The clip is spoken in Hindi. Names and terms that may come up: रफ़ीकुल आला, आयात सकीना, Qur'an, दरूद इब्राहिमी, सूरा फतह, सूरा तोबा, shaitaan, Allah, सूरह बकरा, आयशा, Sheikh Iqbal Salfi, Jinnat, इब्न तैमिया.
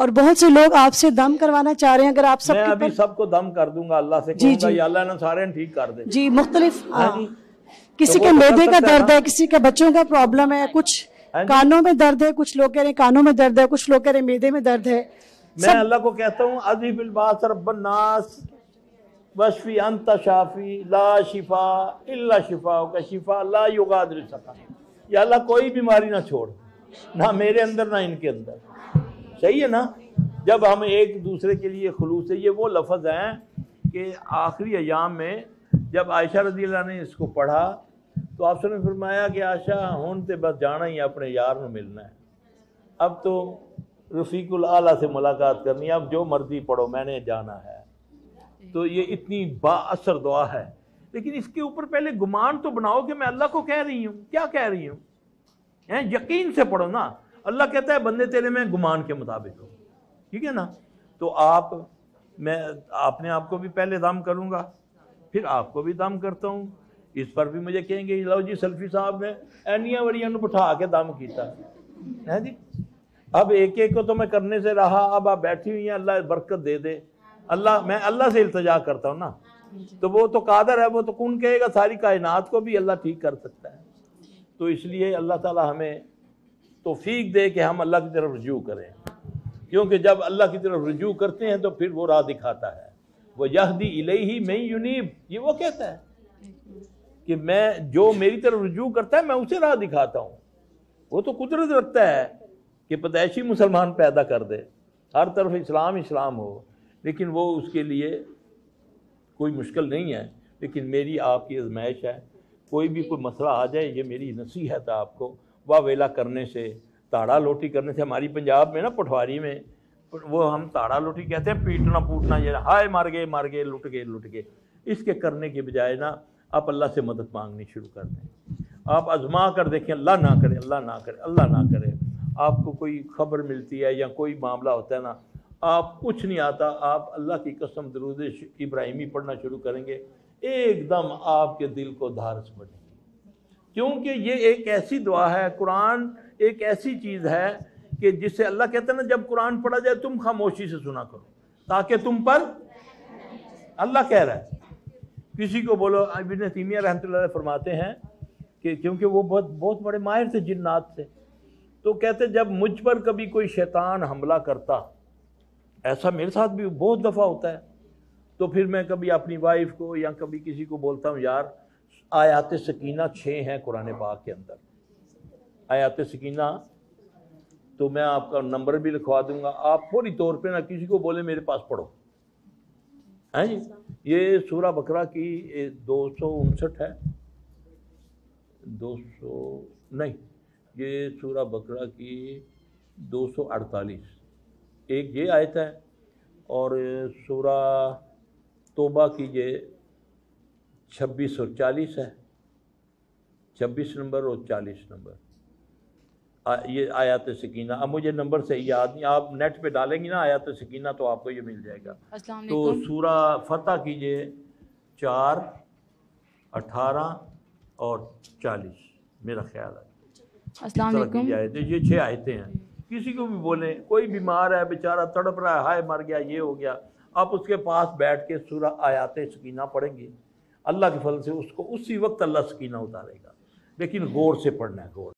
और बहुत से लोग आपसे दम करवाना चाह रहे हैं। अगर आप मैं अभी सबको दम कर दूंगा, अल्लाह से कहूंगा या अल्लाह ने सारे ठीक कर दे जी। मुख्तलिफ किसी के मेदे का दर्द है, किसी के बच्चों का प्रॉब्लम है, कुछ कानों में दर्द है, कुछ लोग कह रहे हैं कानों में दर्द है, कुछ लोग कह रहे हैं मेदे में दर्द है। मैं अल्लाह को कहता हूँ अज़ी बिल बास रब्बनास वशफी अंता शाफी ला शिफा इल्ला शिफाउका शिफा ला युगादिरु सका। या अल्लाह कोई बीमारी ना छोड़, ना मेरे अंदर ना इनके अंदर। सही है ना? जब हम एक दूसरे के लिए खुलूस है, ये वो लफ्ज़ हैं कि आखिरी अयाम में जब आयशा रज़ियल्लाहु अन्हा ने इसको पढ़ा तो आप सबने फरमाया कि आशा हुन ते बस जाना ही, अपने यार में मिलना है, अब तो रफ़ीकुल आला से मुलाकात करनी है, अब जो मर्जी पढ़ो मैंने जाना है। तो ये इतनी बाअसर दुआ है, लेकिन इसके ऊपर पहले गुमान तो बनाओ कि मैं अल्लाह को कह रही हूँ, क्या कह रही हूँ। यकीन से पढ़ो ना। अल्लाह कहता है बंदे तेरे में गुमान के मुताबिक हो, ठीक है ना। तो आप मैं आपने आपको भी पहले दम करूँगा, फिर आपको भी दम करता हूँ। इस पर भी मुझे कहेंगे लो जी सल्फी साहब ने एनिया वरिया बिठा के दम किया है जी। अब एक एक को तो मैं करने से रहा, अब आप बैठी हुई हैं, अल्लाह बरकत दे दे। अल्लाह मैं अल्लाह से इल्तिजा करता हूँ ना, तो वो तो कादर है, वो तो कौन कहेगा, सारी कायनात को भी अल्लाह ठीक कर सकता है। तो इसलिए अल्लाह ताला हमें तौफीक दे कि हम अल्लाह की तरफ रुजू करें, क्योंकि जब अल्लाह की तरफ रुजू करते हैं तो फिर वो राह दिखाता है। वो यहदी इलैही मैं युनीब, ये वो कहता है कि मैं जो मेरी तरफ रुजू करता है मैं उसे राह दिखाता हूँ। वो तो कुदरत रखता है कि पैदाइशी मुसलमान पैदा कर दे, हर तरफ इस्लाम इस्लाम हो, लेकिन वो उसके लिए कोई मुश्किल नहीं है। लेकिन मेरी आपकी आजमाइश है, कोई भी कोई मसला आ जाए, ये मेरी नसीहत है आपको। वावेला करने से, ताड़ा लोटी करने से, हमारी पंजाब में ना पटवारी में वो हम ताड़ा लोटी कहते हैं, पीटना पूटना, ये हाय मार गए लुट गए, इसके करने के बजाय ना आप अल्लाह से मदद मांगनी शुरू कर दें। आप आजमा कर देखें, अल्लाह ना करे अल्लाह ना करे अल्लाह ना करे। आपको कोई खबर मिलती है या कोई मामला होता है ना, आप कुछ नहीं आता, आप अल्लाह की कसम दरूद इब्राहिमी पढ़ना शुरू करेंगे, एकदम आपके दिल को धारस बनेगी। क्योंकि ये एक ऐसी दुआ है, कुरान एक ऐसी चीज़ है कि जिससे अल्लाह कहता है ना, जब कुरान पढ़ा जाए तुम खामोशी से सुना करो ताकि तुम पर अल्लाह कह रहा है। किसी को बोलो, इब्न तैमिया रहमतुल्लाह अलैह फरमाते हैं कि क्योंकि वो बहुत बड़े माहिर थे जिन्नात से, तो कहते जब मुझ पर कभी कोई शैतान हमला करता, ऐसा मेरे साथ भी बहुत दफ़ा होता है, तो फिर मैं कभी अपनी वाइफ को या कभी किसी को बोलता हूँ यार आयात सकीना 6 हैं कुरान पाक के अंदर, आयात सकीना, तो मैं आपका नंबर भी लिखवा दूँगा, आप फौरी तौर पे ना किसी को बोले मेरे पास पढ़ो हैं जी। ये सूरह बकरा की 259 है, 200 नहीं, ये सूरह बकरा की 248 एक ये आयत है, और सूरा तोबा की ये 26 और 40 है, 26 नंबर और 40 नंबर ये आयत सकीना। अब मुझे नंबर सही याद नहीं, आप नेट पे डालेंगी ना आयत सकीना तो आपको ये मिल जाएगा। तो सूरा फतह की ये 4, 18 और 40 मेरा ख्याल है। अस्सलाम वालेकुम। ये 6 आयतें हैं। किसी को भी बोले, कोई बीमार है बेचारा तड़प रहा है, हाय मर गया ये हो गया, आप उसके पास बैठ के सूरा आयात सकीना पढ़ेंगे, अल्लाह के फल से उसको उसी वक्त अल्लाह सकीना उतारेगा। लेकिन गौर से पढ़ना है, गौर।